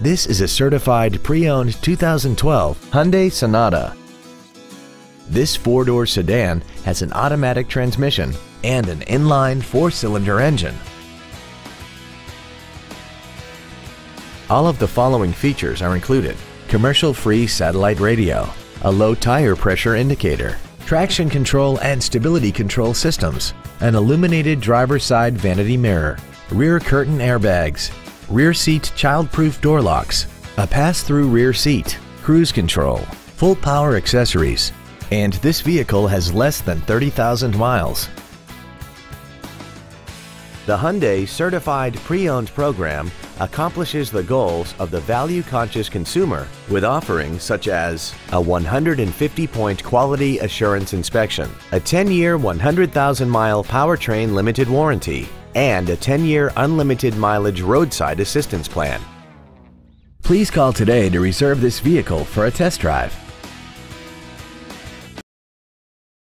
This is a certified pre-owned 2012 Hyundai Sonata. This four-door sedan has an automatic transmission and an inline four-cylinder engine. All of the following features are included: commercial-free satellite radio, a low tire pressure indicator, traction control and stability control systems, an illuminated driver's side vanity mirror, rear curtain airbags, rear seat child-proof door locks, a pass-through rear seat, cruise control, full power accessories, and this vehicle has less than 30,000 miles. The Hyundai Certified Pre-Owned Program accomplishes the goals of the value-conscious consumer with offerings such as a 150-point quality assurance inspection, a 10-year 100,000-mile powertrain limited warranty, and a 10-year unlimited mileage roadside assistance plan. Please call today to reserve this vehicle for a test drive.